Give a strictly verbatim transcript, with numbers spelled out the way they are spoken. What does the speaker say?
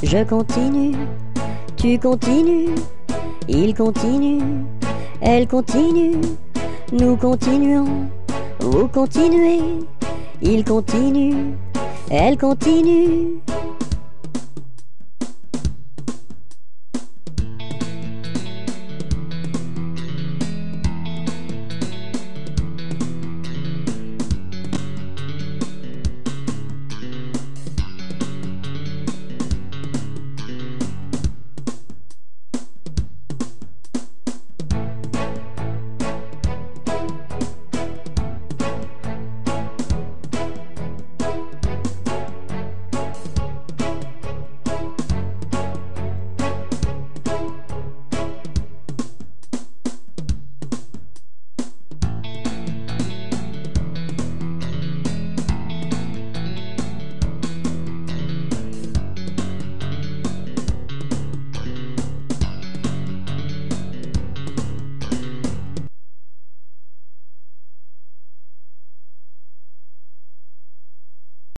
Je continue, tu continues, il continue, elle continue, nous continuons, vous continuez, il continue, elle continue.